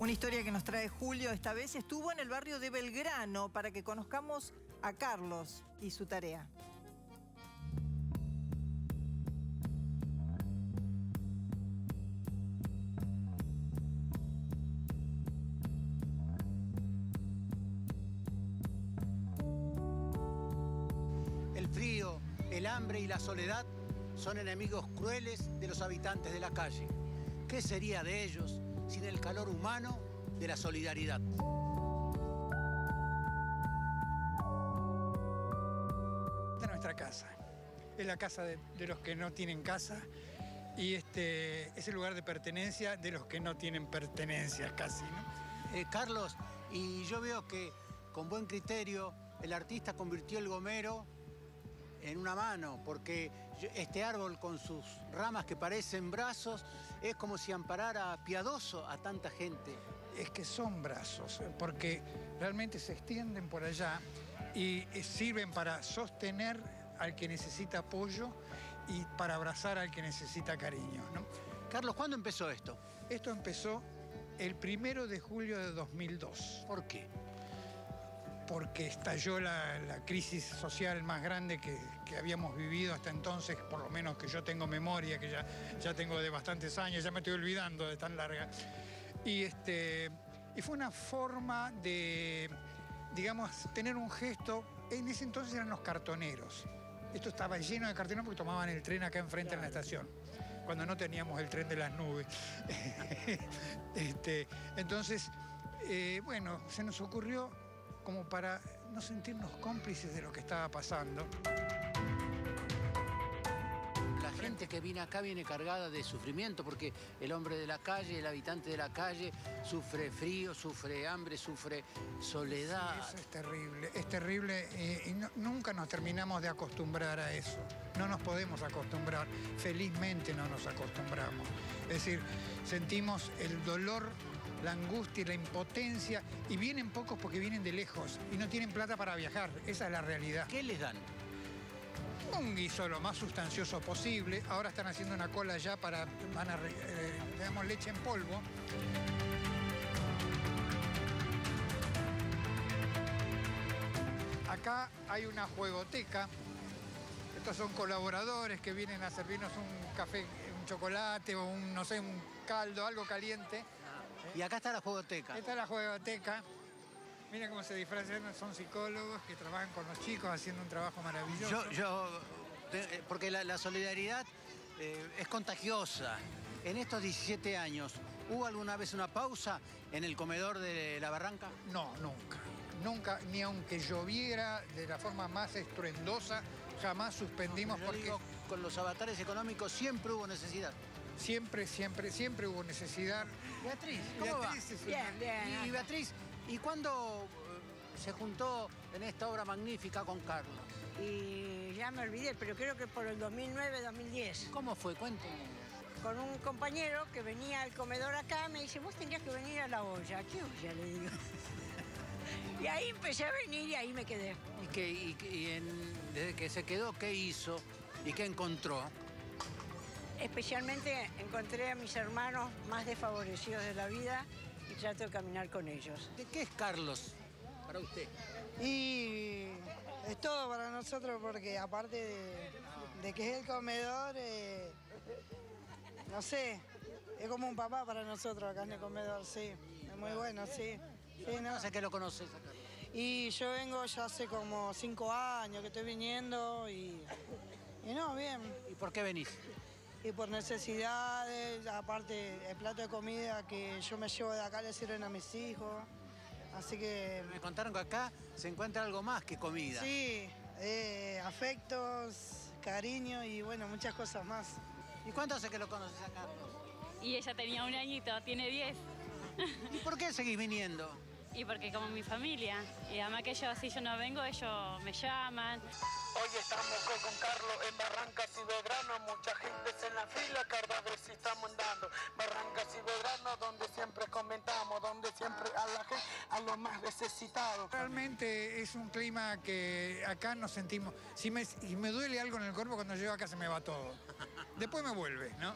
Una historia que nos trae Julio esta vez. Estuvo en el barrio de Belgrano para que conozcamos a Carlos y su tarea. El frío, el hambre y la soledad son enemigos crueles de los habitantes de la calle. ¿Qué sería de ellos sin el calor humano de la solidaridad? Esta es nuestra casa, es la casa de los que no tienen casa y es el lugar de pertenencia de los que no tienen pertenencia casi, ¿no? Carlos, y yo veo que con buen criterio el artista convirtió el Gomero en una mano, porque este árbol con sus ramas que parecen brazos es como si amparara piadoso a tanta gente. Es que son brazos, porque realmente se extienden por allá y sirven para sostener al que necesita apoyo y para abrazar al que necesita cariño, ¿no? Carlos, ¿cuándo empezó esto? Esto empezó el 1 de julio de 2002. ¿Por qué? Porque estalló la crisis social más grande que habíamos vivido hasta entonces, por lo menos que yo tengo memoria, que ya tengo de bastantes años, ya me estoy olvidando de tan larga. Y fue una forma de, digamos, tener un gesto. En ese entonces eran los cartoneros. Esto estaba lleno de cartoneros porque tomaban el tren acá enfrente en la estación, cuando no teníamos el tren de las nubes. Entonces, bueno, se nos ocurrió como para no sentirnos cómplices de lo que estaba pasando. La gente que viene acá viene cargada de sufrimiento, porque el hombre de la calle, el habitante de la calle, sufre frío, sufre hambre, sufre soledad. Sí, eso es terrible y no, nunca nos terminamos de acostumbrar a eso. No nos podemos acostumbrar, felizmente no nos acostumbramos. Es decir, sentimos el dolor, la angustia y la impotencia, y vienen pocos porque vienen de lejos y no tienen plata para viajar, esa es la realidad. ¿Qué les dan? Un guiso lo más sustancioso posible, ahora están haciendo una cola ya para, van a, digamos, leche en polvo. Acá hay una juegoteca, estos son colaboradores que vienen a servirnos un café, un chocolate o un, no sé, un caldo, algo caliente. Y acá está la juegoteca. Esta es la juegoteca. Mira cómo se disfrazan, son psicólogos que trabajan con los chicos haciendo un trabajo maravilloso. Porque la solidaridad es contagiosa. En estos 17 años, ¿hubo alguna vez una pausa en el comedor de La Barranca? No, nunca. Nunca, ni aunque lloviera de la forma más estruendosa, jamás suspendimos. No, porque digo, con los avatares económicos siempre hubo necesidad. Siempre, siempre, siempre hubo necesidad. Beatriz, ¿cómo Beatriz va? Bien, bien. Y Beatriz, ¿y cuándo se juntó en esta obra magnífica con Carlos? Y ya me olvidé, pero creo que por el 2009-2010. ¿Cómo fue? Cuéntame. Con un compañero que venía al comedor acá, me dice, vos tendrías que venir a la olla. ¿A qué olla? Le digo. Y ahí empecé a venir y ahí me quedé. Desde que se quedó, ¿qué hizo y qué encontró? Especialmente encontré a mis hermanos más desfavorecidos de la vida y trato de caminar con ellos. ¿De qué es Carlos para usted? Y es todo para nosotros, porque aparte de que es el comedor, no sé, es como un papá para nosotros acá en el comedor, sí. Es muy bueno, sí. ¿No? ¿Hace que lo conoces a Carlos? Y yo vengo ya hace como 5 años que estoy viniendo y no, bien. ¿Y por qué venís? Y por necesidades, aparte el plato de comida que yo me llevo de acá le sirven a mis hijos, así que... Me contaron que acá se encuentra algo más que comida. Sí, afectos, cariño y bueno, muchas cosas más. ¿Y cuánto hace que lo conoces a Carlos? Y ella tenía 1 añito, tiene 10. ¿Y por qué seguís viniendo? Y porque como mi familia, y además que yo, si yo no vengo, ellos me llaman. Hoy estamos con Carlos en Barrancas y Belgrano, mucha gente en la fila, cada vez estamos andando. Barrancas y Belgrano, donde siempre comentamos, donde siempre a la gente, a los más necesitados. Realmente es un clima que acá nos sentimos, si me duele algo en el cuerpo, cuando llego acá se me va todo. Después me vuelve, ¿no?